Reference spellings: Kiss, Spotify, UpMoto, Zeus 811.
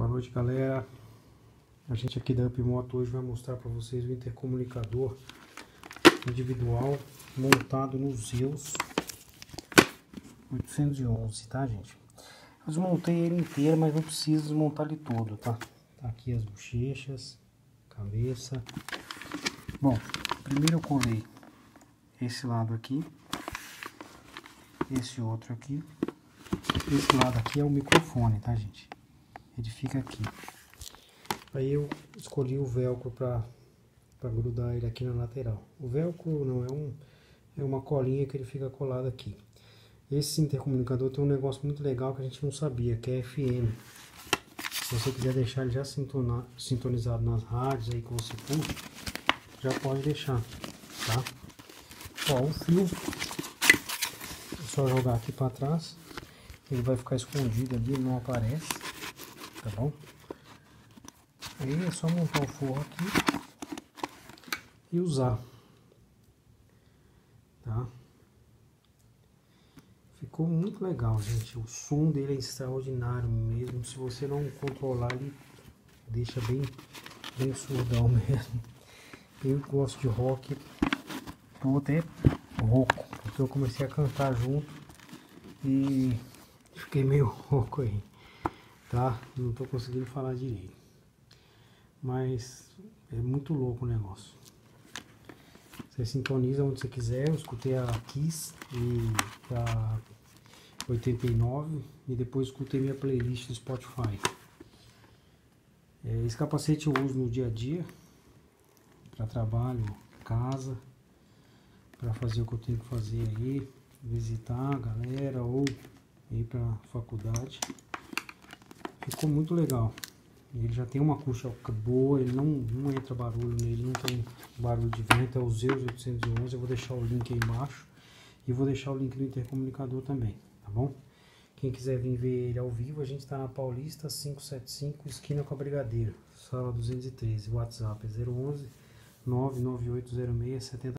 Boa noite, galera. A gente aqui da UpMoto hoje vai mostrar para vocês o intercomunicador individual montado no Zeus 811, tá, gente? Eu desmontei ele inteiro, mas não preciso desmontar ele todo, tá? Tá aqui as bochechas, cabeça. Bom, primeiro eu colei esse lado aqui, esse outro aqui. Esse lado aqui é o microfone, tá, gente? Ele fica aqui. Aí eu escolhi o velcro para grudar ele aqui na lateral. O velcro não é uma colinha que ele fica colado aqui. Esse intercomunicador tem um negócio muito legal que a gente não sabia, que é FM. Se você quiser deixar ele já sintonizado nas rádios aí que você curte, já pode deixar, tá? Ó, o fio é só jogar aqui para trás, ele vai ficar escondido ali, não aparece, tá bom? Aí é só montar o forro aqui e usar, tá? Ficou muito legal, gente. O som dele é extraordinário mesmo. Se você não controlar, ele deixa bem surdão mesmo. Eu gosto de rock, tô até rouco, porque eu comecei a cantar junto e fiquei meio rouco aí, tá? Não tô conseguindo falar direito. Mas é muito louco o negócio. Você sintoniza onde você quiser. Eu escutei a Kiss e a 89 e depois escutei minha playlist do Spotify. Esse capacete eu uso no dia a dia, para trabalho, casa, para fazer o que eu tenho que fazer aí, visitar a galera ou ir para faculdade. Ficou muito legal. Ele já tem uma acústica boa, ele não entra barulho nele, não tem barulho de vento, é o Zeus 811, eu vou deixar o link aí embaixo e vou deixar o link do intercomunicador também, tá bom? Quem quiser vir ver ele ao vivo, a gente está na Paulista 575, esquina com a Brigadeiro, sala 213, WhatsApp é 011 9980670.